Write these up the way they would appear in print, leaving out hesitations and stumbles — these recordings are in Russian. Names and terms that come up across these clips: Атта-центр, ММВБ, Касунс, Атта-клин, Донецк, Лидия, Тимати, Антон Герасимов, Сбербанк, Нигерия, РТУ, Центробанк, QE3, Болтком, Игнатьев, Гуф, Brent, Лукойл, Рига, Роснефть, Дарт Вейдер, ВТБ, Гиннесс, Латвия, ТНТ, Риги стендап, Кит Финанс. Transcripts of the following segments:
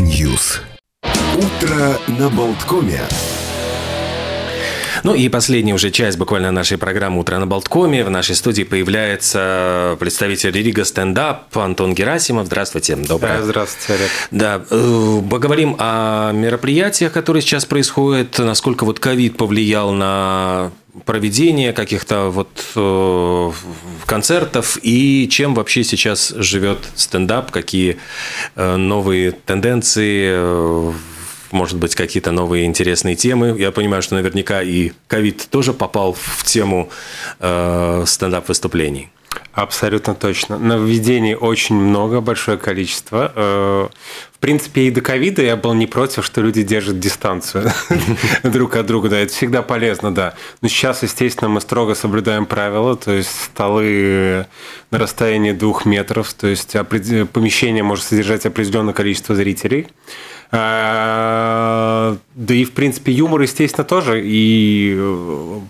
News. Утро на Болткоме. Ну и последняя уже часть буквально нашей программы «Утро на Болткоме». В нашей студии появляется представитель Риги стендап Антон Герасимов. Здравствуйте. Доброе. Здравствуйте, Олег. Да, поговорим о мероприятиях, которые сейчас происходят, насколько вот ковид повлиял на проведение каких-то вот концертов и чем вообще сейчас живет стендап, какие новые тенденции, может быть, какие-то новые интересные темы. Я понимаю, что наверняка и ковид тоже попал в тему стендап-выступлений. Абсолютно точно. Нововведений очень много, большое количество. В принципе, и до ковида я был не против, что люди держат дистанцию друг от друга. Да, это всегда полезно, да. Но сейчас, естественно, мы строго соблюдаем правила, то есть столы на расстоянии 2 метров, то есть помещение может содержать определенное количество зрителей. Да и, в принципе, юмор, естественно, тоже. И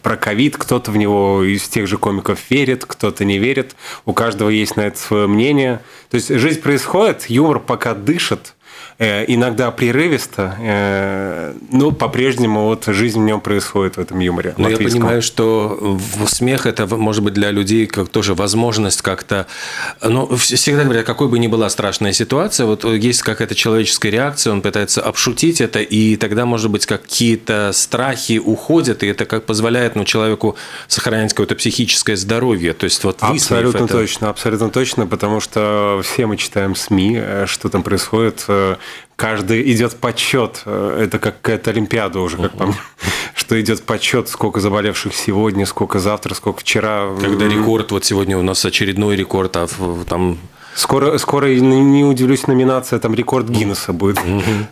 про ковид кто-то в него из тех же комиков верит, кто-то не верит. У каждого есть на это свое мнение. То есть жизнь происходит, юмор пока дышит, иногда прерывисто, но по-прежнему вот жизнь в нем происходит, в этом юморе. Но я понимаю, что смех – это, может быть, для людей как тоже возможность как-то… Ну, всегда говорят, какой бы ни была страшная ситуация, вот есть какая-то человеческая реакция, он пытается обшутить это, и тогда, может быть, какие-то страхи уходят, и это как позволяет, ну, человеку сохранять какое-то психическое здоровье. То есть вот абсолютно точно, абсолютно точно, потому что все мы читаем СМИ, что там происходит… Каждый идет подсчет, это как какая-то олимпиада уже, как по мне, что идет подсчет, сколько заболевших сегодня, сколько завтра, сколько вчера. Когда рекорд, вот сегодня у нас очередной рекорд, а там… Скоро, не удивлюсь, номинация там рекорд Гиннесса будет.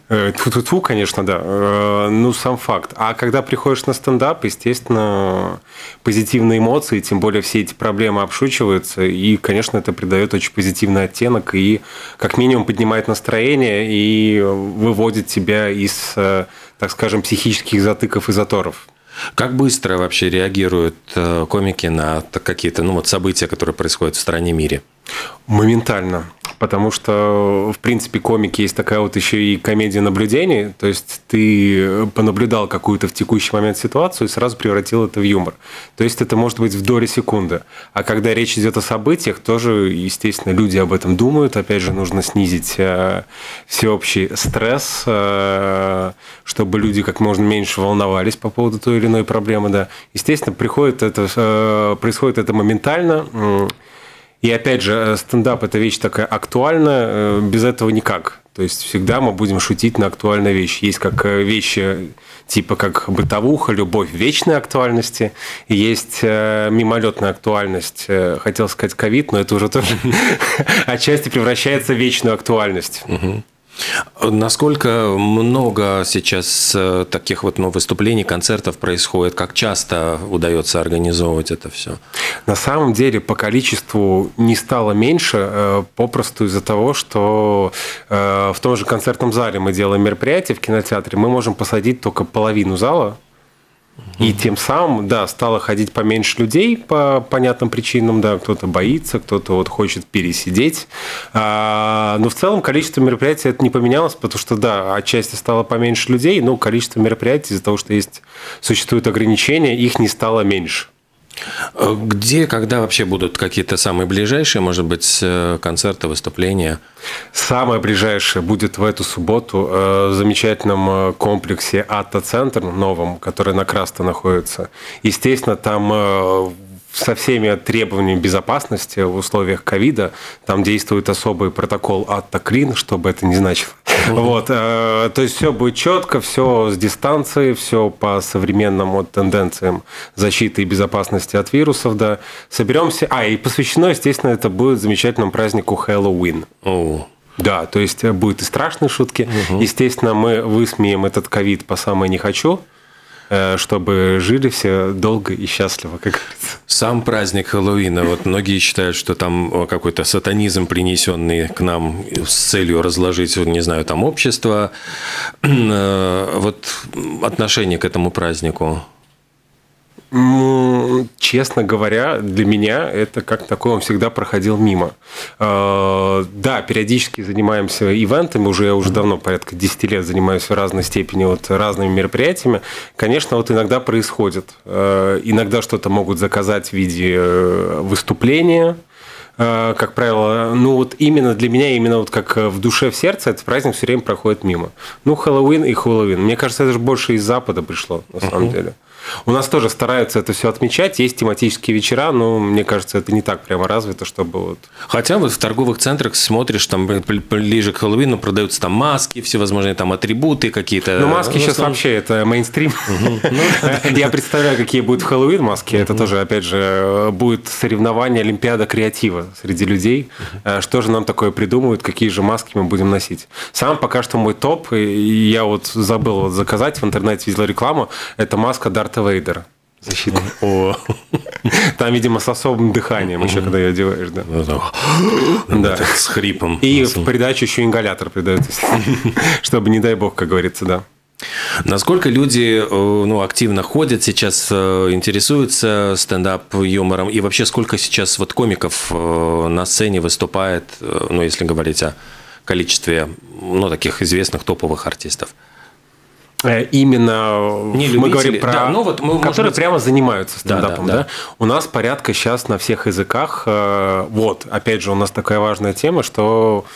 Тьфу-тьфу-тьфу, конечно, да. Ну, сам факт. А когда приходишь на стендап, естественно, позитивные эмоции, тем более все эти проблемы обшучиваются, и, конечно, это придает очень позитивный оттенок и, как минимум, поднимает настроение и выводит тебя из, так скажем, психических затыков и заторов. Как быстро вообще реагируют комики на какие-то, ну, вот события, которые происходят в стране, мире? Моментально. Потому что, в принципе, комики есть такая вот еще и комедия наблюдений. То есть ты понаблюдал какую-то в текущий момент ситуацию и сразу превратил это в юмор. То есть это может быть в доли секунды. А когда речь идет о событиях, тоже, естественно, люди об этом думают. Опять же, нужно снизить всеобщий стресс, чтобы люди как можно меньше волновались по поводу той или иной проблемы. Да. Естественно, происходит это моментально. И опять же, стендап – это вещь такая актуальная, без этого никак. То есть всегда мы будем шутить на актуальные вещи. Есть как вещи типа как бытовуха, любовь вечной актуальности, есть мимолетная актуальность, хотел сказать ковид, но это уже тоже отчасти превращается в вечную актуальность. Насколько много сейчас таких вот выступлений, концертов происходит? Как часто удается организовывать это все? На самом деле по количеству не стало меньше, попросту из-за того, что в том же концертном зале мы делаем мероприятие в кинотеатре, мы можем посадить только половину зала. И тем самым, да, стало ходить поменьше людей по понятным причинам, да, кто-то боится, кто-то вот хочет пересидеть, но в целом количество мероприятий это не поменялось, потому что, да, отчасти стало поменьше людей, но количество мероприятий из-за того, что существуют ограничения, их не стало меньше. Где, когда вообще будут какие-то самые ближайшие, может быть, концерты, выступления? Самое ближайшее будет в эту субботу в замечательном комплексе «Атта-центр» новом, который на Красто находится. Естественно, там со всеми требованиями безопасности в условиях ковида, там действует особый протокол «Атта-клин», что бы это ни значило. Вот, то есть все будет четко, все с дистанции, все по современным вот тенденциям защиты и безопасности от вирусов, да. Соберемся, и посвящено, естественно, это будет замечательному празднику Хэллоуин. Да, то есть будут и страшные шутки. Естественно, мы высмеем этот ковид по самое не хочу, чтобы жили все долго и счастливо, как говорится. Сам праздник Хэллоуина, вот многие считают, что там какой-то сатанизм, принесенный к нам с целью разложить, не знаю, там общество. Вот отношение к этому празднику. честно говоря, для меня это как такое, он всегда проходил мимо. Да, периодически занимаемся ивентами, я уже давно, порядка 10 лет занимаюсь в разной степени разными мероприятиями. Конечно, иногда происходит. Иногда что-то могут заказать в виде выступления. Как правило, именно для меня, как в душе, в сердце, этот праздник все время проходит мимо. Хэллоуин и Хэллоуин. Мне кажется, это же больше из Запада пришло, на самом деле. У нас тоже стараются это все отмечать, есть тематические вечера, но мне кажется, это не так прямо развито, чтобы вот... Хотя вот в торговых центрах смотришь, там ближе к Хэллоуину продаются там маски, всевозможные там атрибуты какие-то. Ну, маски сейчас вообще это мейнстрим. Я представляю, какие будут в Хэллоуин маски, это тоже, опять же, будет соревнование, олимпиада креатива среди людей, что же нам такое придумывают, какие же маски мы будем носить. Сам пока что мой топ, я забыл заказать, в интернете видел рекламу, это маска Дарта Вейдер. Защита. Там, видимо, с особым дыханием еще, когда ее одеваешь. Да. Да. С хрипом. И в придачу еще ингалятор придается, чтобы, не дай бог, как говорится, да. Насколько люди активно ходят сейчас, интересуются стендап-юмором? И вообще, сколько сейчас комиков на сцене выступает, если говорить о количестве таких известных топовых артистов? Именно мы говорим про... Да, которые прямо занимаются стендапом. Да. У нас порядка сейчас на всех языках. Опять же, у нас такая важная тема, что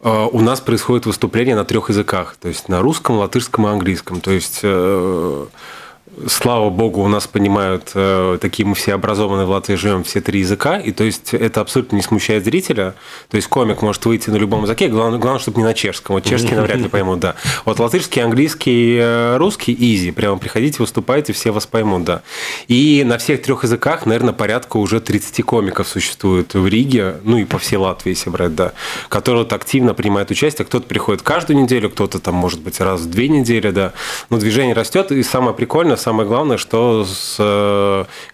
у нас происходит выступление на 3 языках. То есть на русском, латышском и английском. То есть... Слава богу, у нас понимают, такие мы все образованные в Латвии, живем все 3 языка, и то есть это абсолютно не смущает зрителя, то есть комик может выйти на любом языке, главное, чтобы не на чешском, чешский навряд ли поймут, да. Латышский, английский, русский, изи, прямо приходите, выступайте, все вас поймут, да. И на всех 3 языках, наверное, порядка уже 30 комиков существует в Риге, и по всей Латвии, если брать, да, которые активно принимают участие, кто-то приходит каждую неделю, кто-то там, может быть, раз в 2 недели, да, но движение растет, и самое прикольное, самое главное, что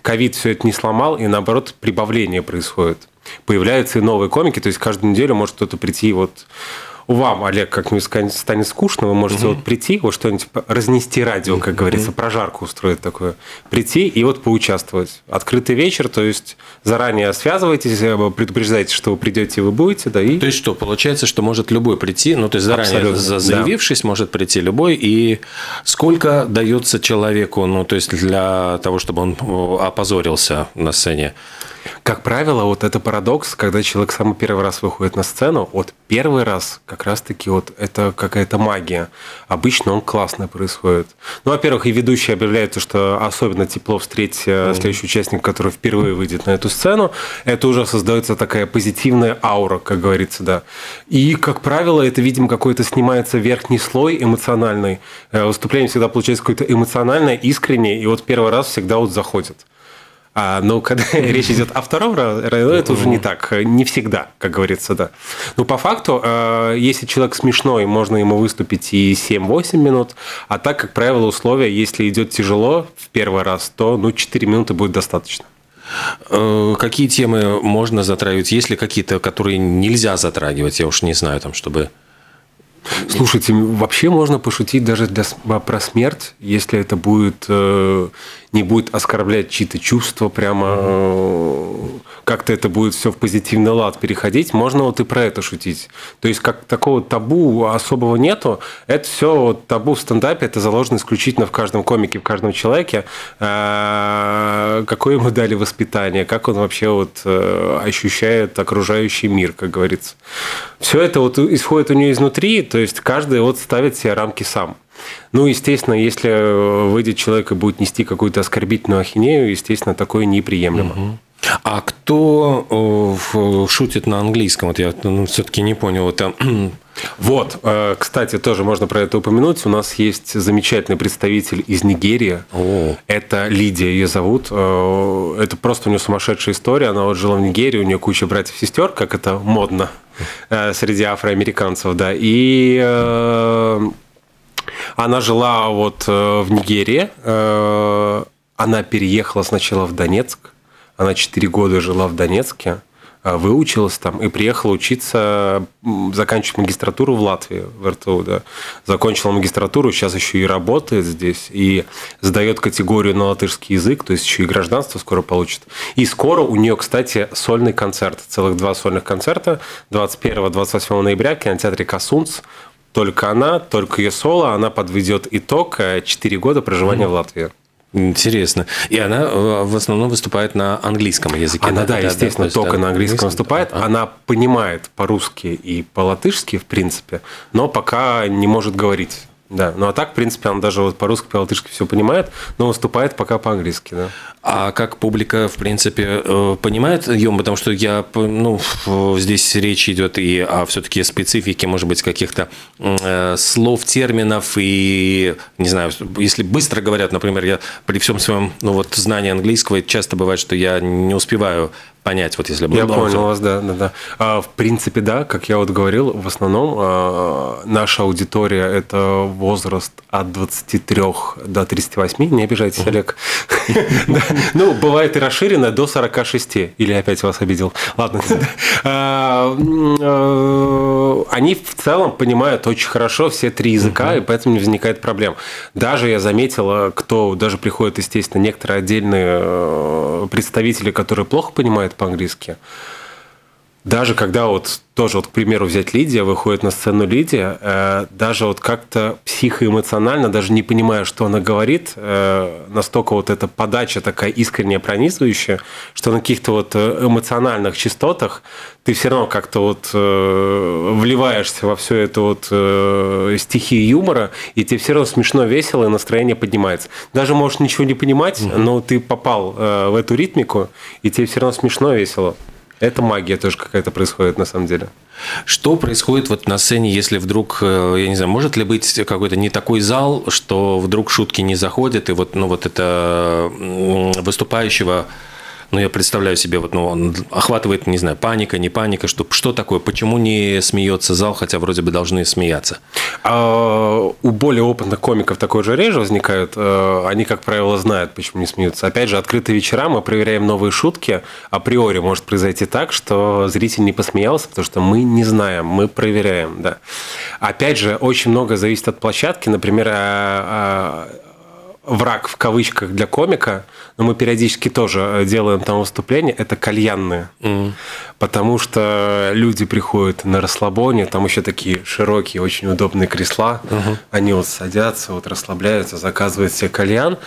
ковид все это не сломал, и наоборот прибавление происходит. Появляются и новые комики, то есть каждую неделю может кто-то прийти, вам, Олег, как-нибудь станет скучно, вы можете прийти, что-нибудь разнести радио, как говорится, прожарку устроить такое, прийти и поучаствовать. Открытый вечер, то есть заранее связывайтесь, предупреждайте, что вы придете, вы будете, да, и... То есть что, получается, что может любой прийти, заранее абсолютно, заявившись, да, может прийти любой, и сколько дается человеку, для того, чтобы он опозорился на сцене? Как правило, это парадокс, когда человек самый первый раз выходит на сцену, первый раз как раз-таки это какая-то магия. Обычно он классно происходит. Во-первых, и ведущие объявляются, что особенно тепло встретить следующий участник, который впервые выйдет на эту сцену. Это уже создается такая позитивная аура, как говорится, да. И, как правило, это, видимо, какой-то снимается верхний слой эмоциональный. Выступление всегда получается какое-то эмоциональное, искреннее, и первый раз всегда заходит. Но когда речь идет о втором разе, это уже не так, не всегда, как говорится, да. Но по факту, если человек смешной, можно ему выступить и 7-8 минут, а так, как правило, условия, если идет тяжело в первый раз, то 4 минуты будет достаточно. Какие темы можно затрагивать? Есть ли какие-то, которые нельзя затрагивать? Я уж не знаю, чтобы... Слушайте, вообще можно пошутить даже про смерть, если это будет, не будет оскорблять чьи-то чувства, прямо как-то это будет все в позитивный лад переходить, можно и про это шутить. То есть, как такого табу особого нету, это все табу в стендапе, это заложено исключительно в каждом комике, в каждом человеке, какое ему дали воспитание, как он вообще ощущает окружающий мир, как говорится. Все это исходит у нее изнутри, то есть каждый ставит себе рамки сам. Естественно, если выйдет человек и будет нести какую-то оскорбительную ахинею, естественно, такое неприемлемо. А кто шутит на английском? Я все-таки не понял. Кстати, тоже можно про это упомянуть. У нас есть замечательный представитель из Нигерии. Это Лидия, ее зовут. Это просто у нее сумасшедшая история. Она жила в Нигерии, у нее куча братьев и сестер, как это модно среди афроамериканцев, да. И она жила в Нигерии. Она переехала сначала в Донецк. Она 4 года жила в Донецке. выучилась там и приехала учиться, заканчивать магистратуру в Латвии, в РТУ, да. Закончила магистратуру, сейчас еще и работает здесь, и сдает категорию на латышский язык, то есть еще и гражданство скоро получит. И скоро у нее, кстати, сольный концерт, целых 2 сольных концерта, 21-28 ноября в кинотеатре «Касунс». Только она, только ее соло, она подведет итог 4 года проживания в Латвии. Интересно. И она в основном выступает на английском языке. Она, да, естественно, да, только на английском выступает. Она понимает по-русски и по-латышски, в принципе, но пока не может говорить. Да, ну а так, в принципе, она даже вот по-русски, по-латышски все понимает, но выступает пока по-английски, да. А как публика, в принципе, понимает её? Потому что я, ну, здесь речь идет и о все-таки специфике, может быть, каких-то слов, терминов и, не знаю, если быстро говорят, например, я при всем своем, ну, вот, знании английского, часто бывает, что я не успеваю понять, вот если бы... Я понял вас, да. В принципе, да, как я вот говорил, в основном наша аудитория – это возраст от 23 до 38, не обижайтесь, Олег. Ну, бывает и расширенная до 46, или опять вас обидел. Ладно. Они в целом понимают очень хорошо все 3 языка, и поэтому не возникает проблем. Даже я заметила, кто даже приходит, естественно, некоторые отдельные представители, которые плохо понимают по-английски. Даже когда вот тоже, вот, к примеру, взять Лидия, выходит на сцену Лидия, даже вот как-то психоэмоционально, даже не понимая, что она говорит, настолько вот эта подача такая искренняя, пронизывающая, что на каких-то вот эмоциональных частотах ты все равно как-то вот вливаешься во всю эту вот стихию юмора, и тебе все равно смешно, весело, и настроение поднимается. Даже можешь ничего не понимать, но ты попал в эту ритмику, и тебе все равно смешно, весело. Это магия тоже какая-то происходит на самом деле. Что происходит вот на сцене, если вдруг, я не знаю, может ли быть какой-то не такой зал, что вдруг шутки не заходят, и вот, ну, вот это выступающего, ну, я представляю себе, вот, ну, он охватывает, не знаю, паника, не паника, что такое, почему не смеется зал, хотя вроде бы должны смеяться? У более опытных комиков такое же реже возникает, они, как правило, знают, почему не смеются. Опять же, открытые вечера, мы проверяем новые шутки, априори может произойти так, что зритель не посмеялся, потому что мы не знаем, мы проверяем, да. Опять же, очень много зависит от площадки, например, враг в кавычках для комика, но мы периодически тоже делаем там выступления, это кальянные. Потому что люди приходят на расслабоне, там еще такие широкие, очень удобные кресла, они вот садятся, вот расслабляются, заказывают себе кальян.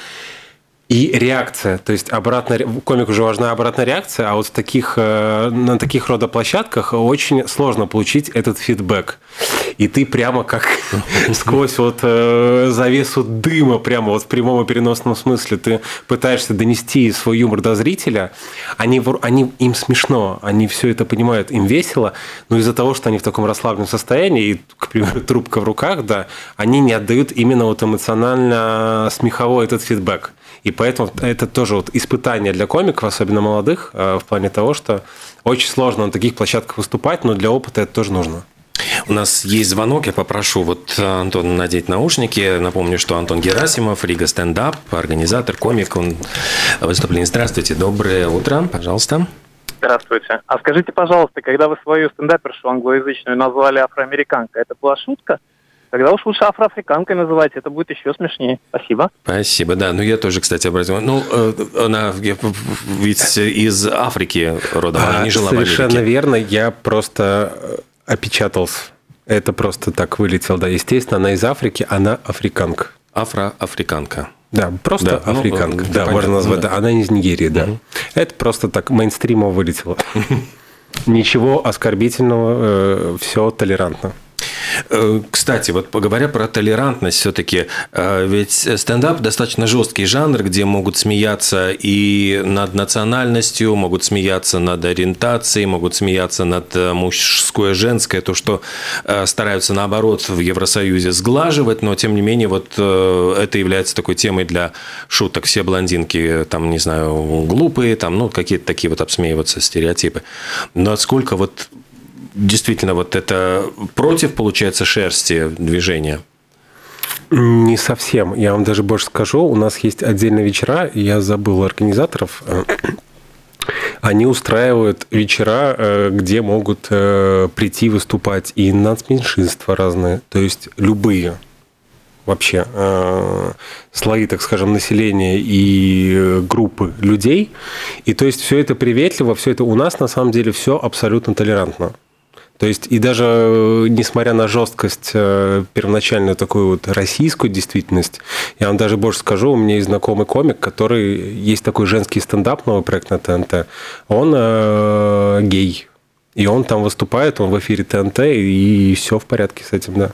И реакция, то есть обратная, комику уже важна обратная реакция, а вот в таких, на таких рода площадках очень сложно получить этот фидбэк. И ты прямо как сквозь вот завесу дыма, прямо вот в прямом и переносном смысле, ты пытаешься донести свой юмор до зрителя, им смешно, они все это понимают, им весело, но из-за того, что они в таком расслабленном состоянии, и, к примеру, трубка в руках, да, они не отдают именно вот эмоционально смеховой этот фидбэк. И поэтому это тоже вот испытание для комиков, особенно молодых, в плане того, что очень сложно на таких площадках выступать, но для опыта это тоже нужно. У нас есть звонок, я попрошу вот Антона надеть наушники. Напомню, что Антон Герасимов, Рига стендап, организатор, комик, он выступление. Здравствуйте, доброе утро, пожалуйста. Здравствуйте. А скажите, пожалуйста, когда вы свою стендапершу англоязычную назвали афроамериканка, это была шутка? Тогда уж лучше афроафриканкой называть, это будет еще смешнее. Спасибо. Спасибо, да. Ну, я тоже, кстати, обратил. Ну, она ведь из Африки родом, она не жила в Америке. Совершенно верно, я просто опечатался. Это просто так вылетело, да. Естественно, она из Африки, она африканка. Афроафриканка. Да, просто да, африканка. Ну, да, понятно, можно назвать. Да. Она из Нигерии, да. Это просто так мейнстримо вылетело. Ничего оскорбительного, все толерантно. Кстати, вот поговоря про толерантность все-таки, ведь стендап достаточно жесткий жанр, где могут смеяться и над национальностью, могут смеяться над ориентацией, могут смеяться над мужское, женское, то, что стараются наоборот в Евросоюзе сглаживать, но тем не менее вот это является такой темой для шуток. Все блондинки, там, не знаю, глупые, там, ну, какие-то такие вот обсмеиваются стереотипы. Насколько вот... Действительно, вот это против, получается, шерсти движения? Не совсем. Я вам даже больше скажу. У нас есть отдельные вечера. Я забыл организаторов. они устраивают вечера, где могут прийти выступать и нацменьшинства разные, то есть любые вообще слои, так скажем, населения и группы людей. И то есть все это приветливо, все это у нас на самом деле все абсолютно толерантно. То есть и даже несмотря на жесткость первоначальную такую вот российскую действительность, я вам даже больше скажу, у меня есть знакомый комик, который, есть такой женский стендап, новый проект на ТНТ, он гей. И он там выступает, он в эфире ТНТ, и все в порядке с этим, да.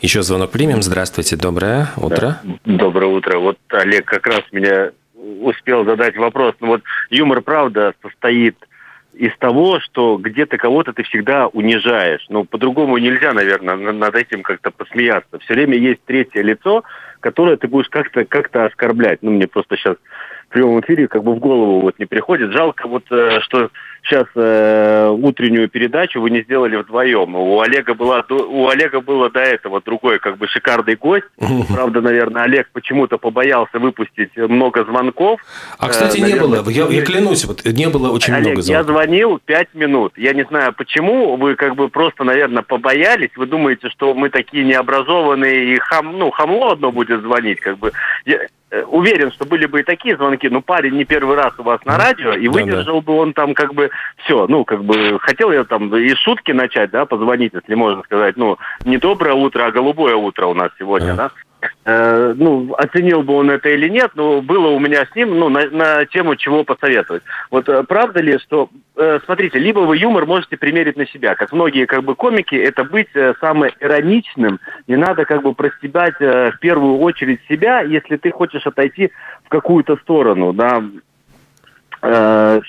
Еще звонок примем. Здравствуйте, доброе утро. Доброе утро. Вот Олег как раз меня успел задать вопрос. Ну вот юмор, правда, состоит из того, что где-то кого-то ты всегда унижаешь. Ну, по-другому нельзя, наверное, над этим как-то посмеяться. Все время есть третье лицо, которое ты будешь как-то оскорблять. Ну, мне просто сейчас в прямом эфире как бы в голову вот не приходит. Жалко вот, что сейчас утреннюю передачу вы не сделали вдвоем. У Олега было до этого другой как бы шикарный гость. Правда, наверное, Олег почему-то побоялся выпустить много звонков. А, кстати, наверное, не было. Я клянусь, вот не было очень Олег, много звонков. Я звонил 5 минут. Я не знаю, почему. Вы как бы просто, наверное, побоялись. Вы думаете, что мы такие необразованные и хамло одно будет звонить. Как бы. Я уверен, что были бы и такие звонки, но парень не первый раз у вас на радио, и выдержал бы он там как бы все, ну, как бы, хотел я там и шутки начать, да, позвонить, если можно сказать, ну, не доброе утро, а голубое утро у нас сегодня, да. Ну, оценил бы он это или нет, но было у меня с ним, ну, на тему чего посоветовать. Вот правда ли, что, смотрите, либо вы юмор можете примерить на себя, как многие как бы комики, это быть самым ироничным, не надо как бы простебать в первую очередь себя, если ты хочешь отойти в какую-то сторону, да.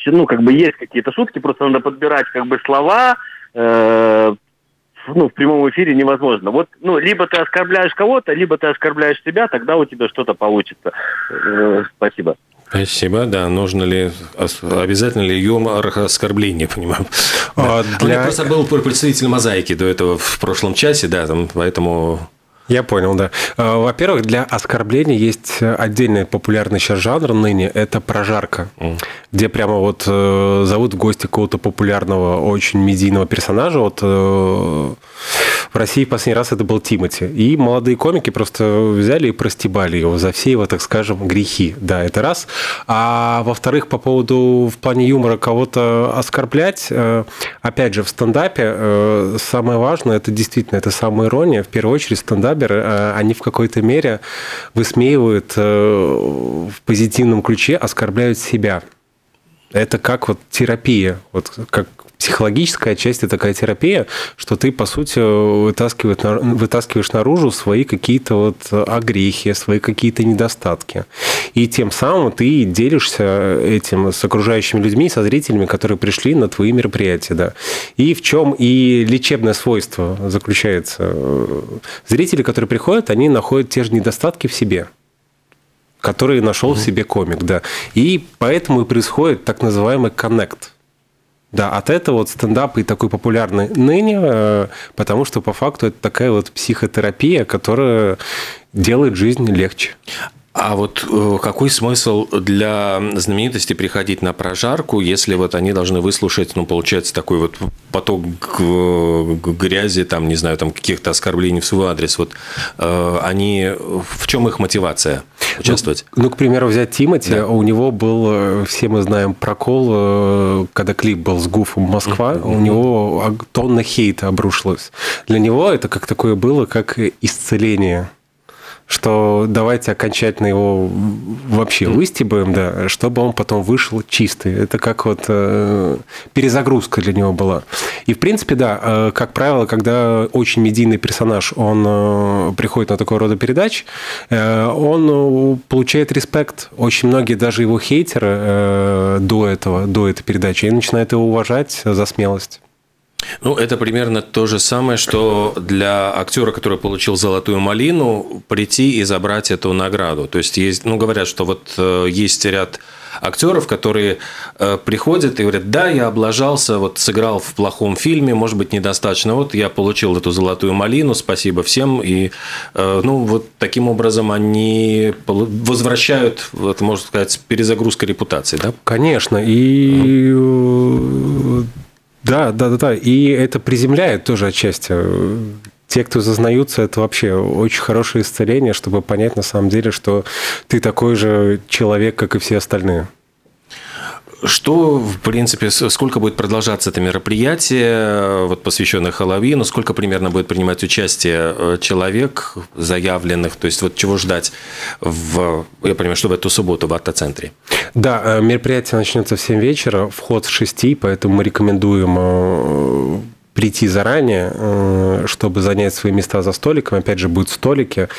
Ну, как бы есть какие-то шутки, просто надо подбирать как бы слова, ну, в прямом эфире невозможно. Вот, ну, либо ты оскорбляешь кого-то, либо ты оскорбляешь себя, тогда у тебя что-то получится. Спасибо. Спасибо, да. Нужно ли, обязательно ли юмор оскорбления, понимаю. Я просто был представитель мозаики до этого в прошлом часе, да, там, поэтому... Я понял, да. Во-первых, для оскорбления есть отдельный популярный сейчас жанр ныне, это прожарка, где прямо вот зовут в гости какого-то популярного, очень медийного персонажа. Вот в России в последний раз это был Тимати. И молодые комики просто взяли и простебали его за все его, так скажем, грехи. Да, это раз. А во-вторых, по поводу в плане юмора кого-то оскорблять, опять же, в стендапе самое важное, это действительно, это самоирония, в первую очередь стендап, они в какой-то мере высмеивают в позитивном ключе, оскорбляют себя. Это как вот терапия, вот как психологическая часть, это такая терапия, что ты, по сути, вытаскиваешь наружу свои какие-то вот огрехи, свои какие-то недостатки. И тем самым ты делишься этим с окружающими людьми, со зрителями, которые пришли на твои мероприятия. Да. И в чем и лечебное свойство заключается. Зрители, которые приходят, они находят те же недостатки в себе, которые нашел в себе комик. Да. И поэтому и происходит так называемый коннект. Да, от этого вот стендап и такой популярный ныне, потому что по факту это такая вот психотерапия, которая делает жизнь легче. А вот какой смысл для знаменитости приходить на прожарку, если вот они должны выслушать, ну, получается, такой вот поток грязи, там, не знаю, там каких-то оскорблений в свой адрес? Вот они, в чем их мотивация участвовать? Ну, к примеру, взять Тимати, да. У него был, все мы знаем, прокол, когда клип был с Гуфом «Москва», у него тонна хейта обрушилась. Для него это как такое было, как исцеление. Что давайте окончательно его вообще выстебаем, да, чтобы он потом вышел чистый. Это как вот перезагрузка для него была. И, в принципе, да, как правило, когда очень медийный персонаж, он приходит на такого рода передач, он получает респект. Очень многие, даже его хейтеры до этой передачи, они начинают его уважать за смелость. Ну, это примерно то же самое, что для актера, который получил «Золотую малину», прийти и забрать эту награду. То есть, есть, ну, говорят, что вот есть ряд актеров, которые приходят и говорят: да, я облажался, вот сыграл в плохом фильме, может быть, недостаточно, вот я получил эту «Золотую малину», спасибо всем. И, ну, вот таким образом они возвращают, вот, можно сказать, перезагрузка репутации, да? Конечно, и... Да. И это приземляет тоже отчасти. Те, кто зазнаются, это вообще очень хорошее исцеление, чтобы понять на самом деле, что ты такой же человек, как и все остальные. Что, в принципе, сколько будет продолжаться это мероприятие, вот, посвященное Хэллоуину? Сколько примерно будет принимать участие человек заявленных? То есть, вот чего ждать, я понимаю, что в эту субботу в Атта-центре? Да, мероприятие начнется в 7 вечера, вход с 6, поэтому мы рекомендуем прийти заранее, чтобы занять свои места за столиком. Опять же, будут столики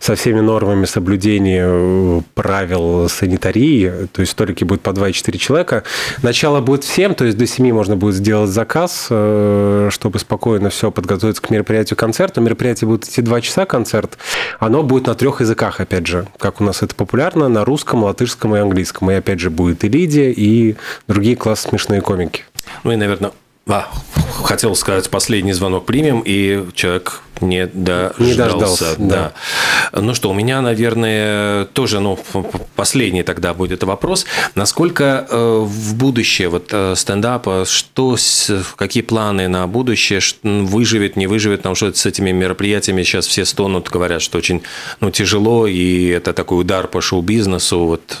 со всеми нормами соблюдения правил санитарии. То есть столики будут по 2-4 человека. Начало будет в 7, то есть до 7 можно будет сделать заказ, чтобы спокойно все подготовиться к мероприятию-концерту. Мероприятие будет идти 2 часа, концерт. Оно будет на 3 языках, опять же, как у нас это популярно, на русском, латышском и английском. И опять же будет и Лидия, и другие классы смешные комики. Ну и, наверное... хотел сказать, последний звонок примем, и человек не дождался. Да. Ну что, у меня, наверное, тоже, последний тогда будет вопрос. Насколько в будущее вот стендапа, какие планы на будущее, выживет, не выживет, потому что с этими мероприятиями сейчас все стонут, говорят, что очень тяжело, и это такой удар по шоу-бизнесу, вот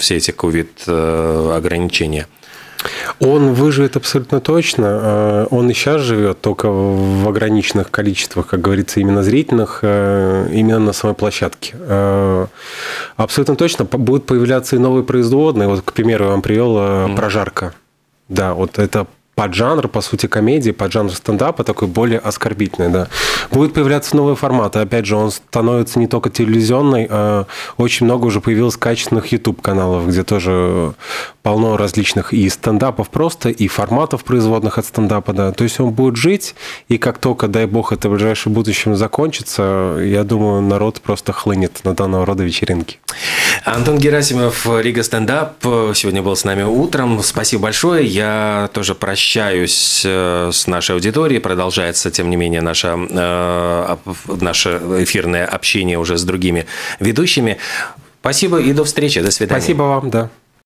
все эти ковид-ограничения. Он выживет абсолютно точно. Он и сейчас живет, только в ограниченных количествах, как говорится, именно зрительных, именно на самой площадке. Абсолютно точно будут появляться и новые производные. Вот, к примеру, я вам привел «Прожарка». Да, вот это поджанр, по сути, комедии, поджанр стендапа, такой более оскорбительный, да. Будут появляться новые форматы. Опять же, он становится не только телевизионный, а очень много уже появилось качественных YouTube-каналов, где тоже полно различных и стендапов просто, и форматов, производных от стендапа, да. То есть он будет жить, и как только, дай бог, это в ближайшем будущем закончится, я думаю, народ просто хлынет на данного рода вечеринки. Антон Герасимов, Рига стендап, сегодня был с нами утром. Спасибо большое. Я тоже прощаюсь с нашей аудиторией. Продолжается, тем не менее, наше эфирное общение уже с другими ведущими. Спасибо и до встречи. До свидания. Спасибо вам, да.